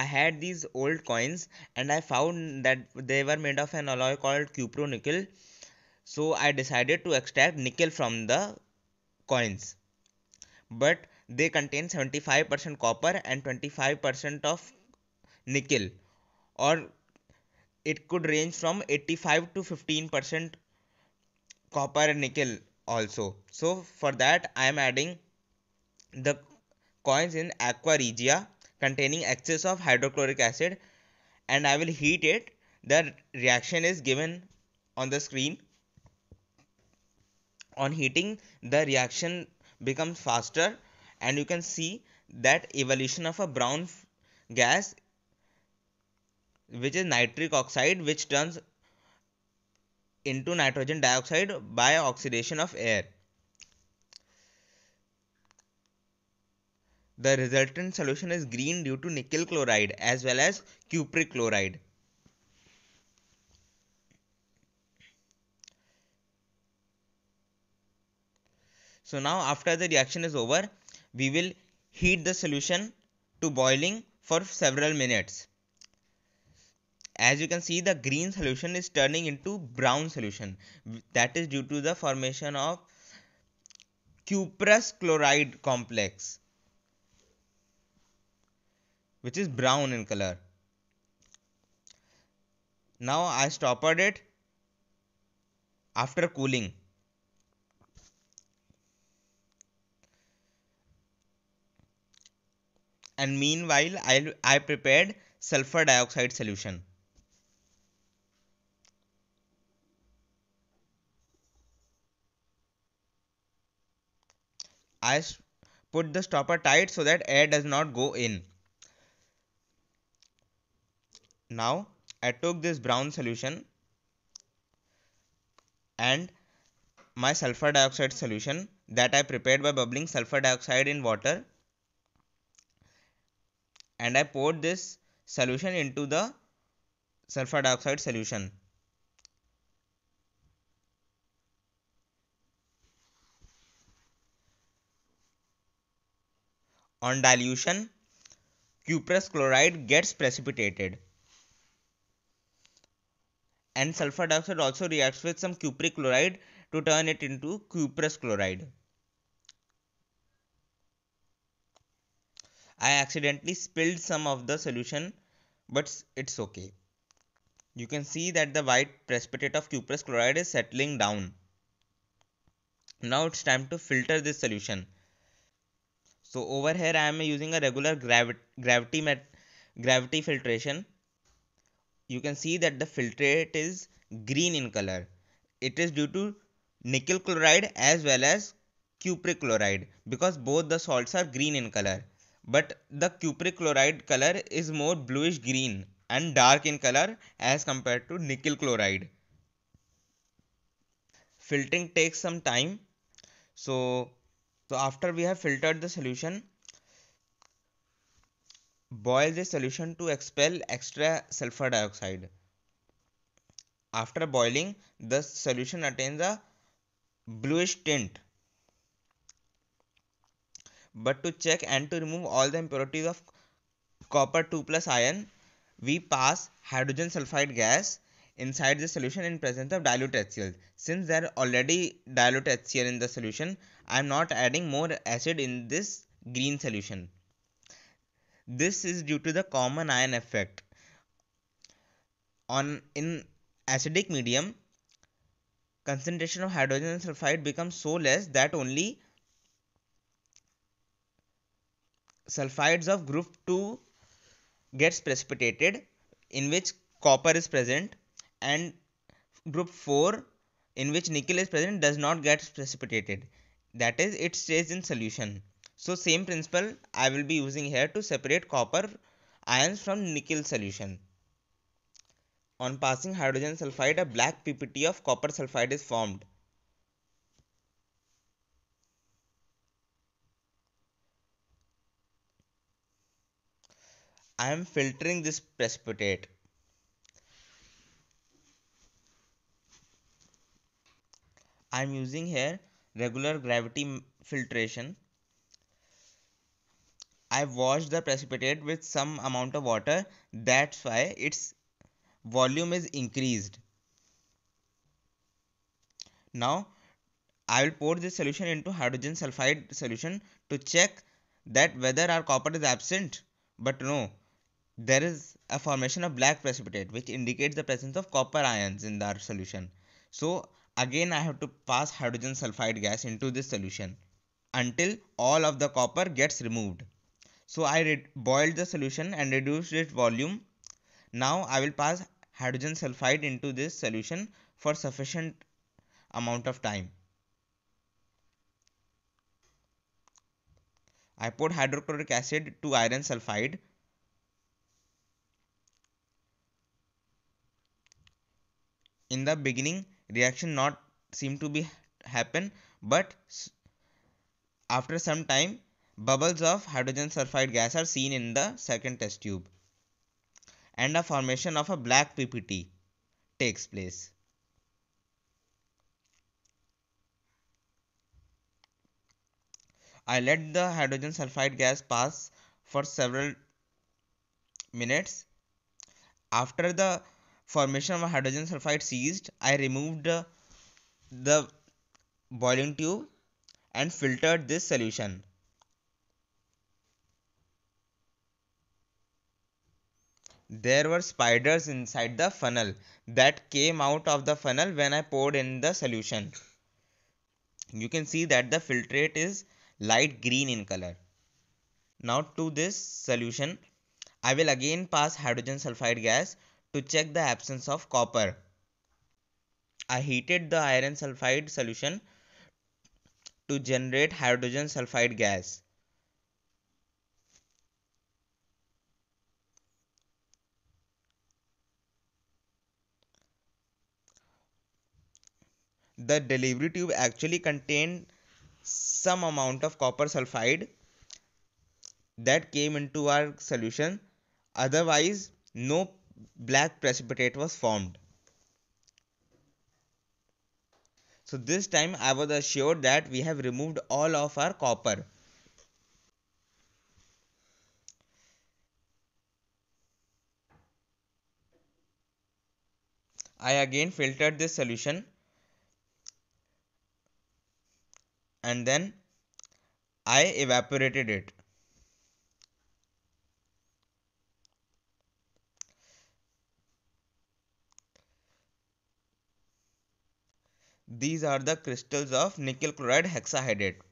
I had these old coins and I found that they were made of an alloy called cupronickel. So I decided to extract nickel from the coins. But they contain 75% copper and 25% of nickel, or it could range from 85 to 15% copper and nickel also. So for that I am adding the coins in aqua regia containing excess of hydrochloric acid, and I will heat it. The reaction is given on the screen. On heating, the reaction becomes faster, and you can see that evolution of a brown gas, which is nitric oxide, which turns into nitrogen dioxide by oxidation of air. The resultant solution is green due to nickel chloride as well as cupric chloride. So now after the reaction is over, we will heat the solution to boiling for several minutes. As you can see, the green solution is turning into brown solution. That is due to the formation of cuprous chloride complex, which is brown in color. Now I stoppered it after cooling. And meanwhile, I prepared sulfur dioxide solution. I put the stopper tight so that air does not go in. Now I took this brown solution and my sulfur dioxide solution that I prepared by bubbling sulfur dioxide in water, and I poured this solution into the sulfur dioxide solution. On dilution, cuprous chloride gets precipitated, and sulfur dioxide also reacts with some cupric chloride to turn it into cuprous chloride. I accidentally spilled some of the solution, but it's okay. You can see that the white precipitate of cuprous chloride is settling down. Now it's time to filter this solution. So over here I am using a regular gravity filtration. You can see that the filtrate is green in color. It is due to nickel chloride as well as cupric chloride, because both the salts are green in color. But the cupric chloride color is more bluish green and dark in color as compared to nickel chloride. Filtering takes some time. So after we have filtered the solution, boil the solution to expel extra sulfur dioxide. After boiling, the solution attains a bluish tint. But to check and to remove all the impurities of copper 2+ ion, we pass hydrogen sulfide gas inside the solution in presence of dilute HCl. Since there are already dilute HCl in the solution, I am not adding more acid in this green solution. This is due to the common ion effect. In acidic medium, concentration of hydrogen sulfide becomes so less that only sulfides of group 2 gets precipitated, in which copper is present, and group 4, in which nickel is present, does not get precipitated. That is, it stays in solution. So same principle I will be using here to separate copper ions from nickel solution. On passing hydrogen sulfide, a black ppt of copper sulfide is formed. I am filtering this precipitate. I am using here regular gravity filtration. I washed the precipitate with some amount of water, that's why its volume is increased. Now I will pour this solution into hydrogen sulfide solution to check that whether our copper is absent, but no, there is a formation of black precipitate which indicates the presence of copper ions in our solution. So again I have to pass hydrogen sulfide gas into this solution until all of the copper gets removed. So I boiled the solution and reduced its volume. Now I will pass hydrogen sulfide into this solution for sufficient amount of time. I poured hydrochloric acid to iron sulfide. In the beginning reaction not seem to be happen, but after some time bubbles of hydrogen sulfide gas are seen in the second test tube and a formation of a black PPT takes place. I let the hydrogen sulfide gas pass for several minutes. After the formation of hydrogen sulfide ceased, I removed the boiling tube and filtered this solution. There were spiders inside the funnel that came out of the funnel when I poured in the solution. You can see that the filtrate is light green in color. Now to this solution I will again pass hydrogen sulfide gas to check the absence of copper. I heated the iron sulfide solution to generate hydrogen sulfide gas. The delivery tube actually contained some amount of copper sulfide that came into our solution, otherwise no black precipitate was formed. So this time I was assured that we have removed all of our copper. I again filtered this solution and then I evaporated it. These are the crystals of nickel chloride hexahydrate.